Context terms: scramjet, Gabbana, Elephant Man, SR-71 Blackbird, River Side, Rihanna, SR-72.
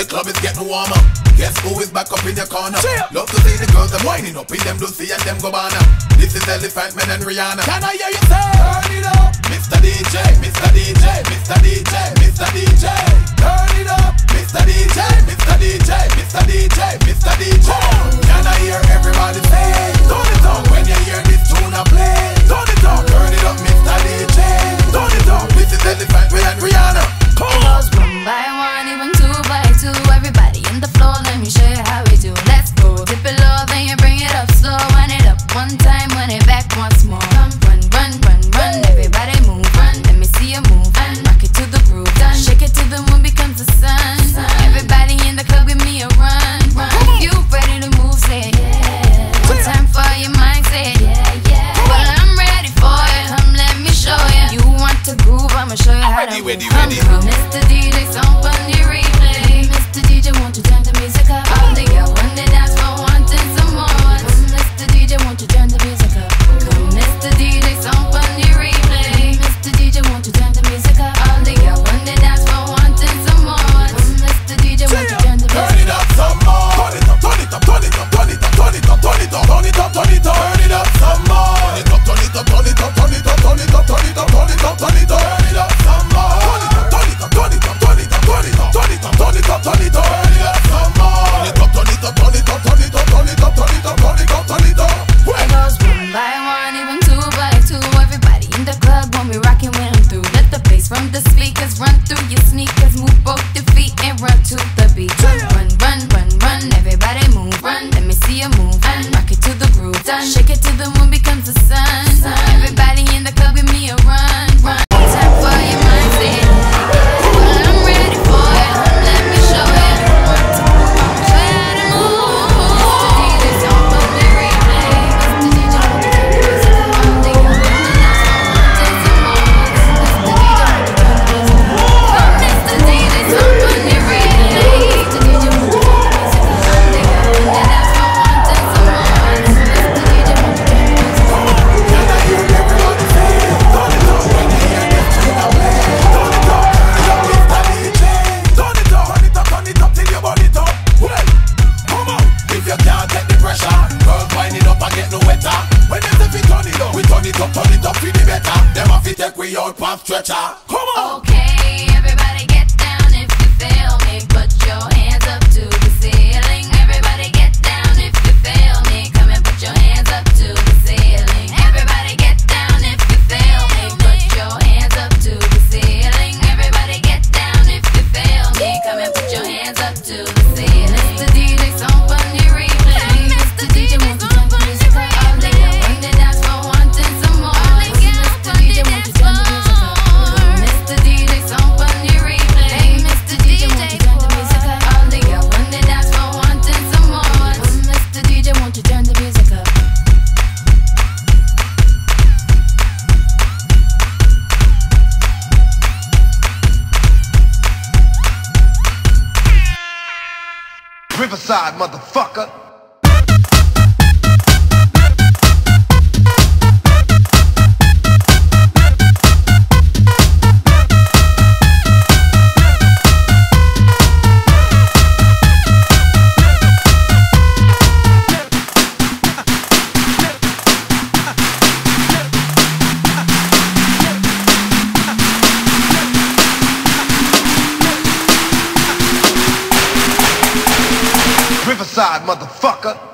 The club is getting warmer. Guess who is back up in your corner? Love to see the girls them whining up in them Lucy and them Gabbana. This is Elephant Man and Rihanna. Can I hear you say? Turn it up, Mr. DJ, Mr. DJ, Mr. DJ, Mr. DJ. Turn it up, Mr. DJ, Mr. DJ, Mr. DJ, Mr. DJ. Can I hear everybody say? Turn it up when you hear this tune I play. Turn it up, turn it up, Mr. DJ. Turn it up, this is Elephant Man and Rihanna. One by one, even two by two, everybody in the floor, let me show you how we do. Let's go, dip it low, then you bring it up slow. Run it up one time, run it back once more. Run, run, run, run, run, everybody move, run. Let me see you move, run. Rock it to the groove, done. Shake it till the moon becomes the sun. Everybody in the club, give me a run, run. If you ready to move, say it, yeah. One time for your mind, say it, yeah, yeah. Well, I'm ready for it, come let me show you. You want to groove, I'ma show you how to move. Mr. DJ, stomp on the replay. Mr. DJ, won't you turn the music up? All the girls on the dance floor wanting some more. Come, Mr. DJ, won't you turn the music up? Come, Mr. DJ, stomp on the replay. Mr. DJ, won't you turn the music up? All the girls on the dance floor wanting some more. Come, Mr. DJ, won't you turn the music up? Turn it up some more. Turn it up, turn it up, turn it up, turn it up, turn it up, turn it up, turn it up, turn it up, turn it up some more. Turn it up, turn it up, turn it up, turn it up, turn it up, turn it up, turn it up, turn it up, turn it up some more. It goes one by one, even two by two. Everybody in the club when we rockin' when I'm through. Let the bass from the speakers run through your sneakers. Move both your feet and run to the beat. Run, run, run, run, everybody move, run. Let me see you move, and rock it to the groove, done. Shake it till the moon becomes the sun. Everybody in the club, give me a run, run. Time for your mindset. Riverside, motherfucker. Riverside, motherfucker.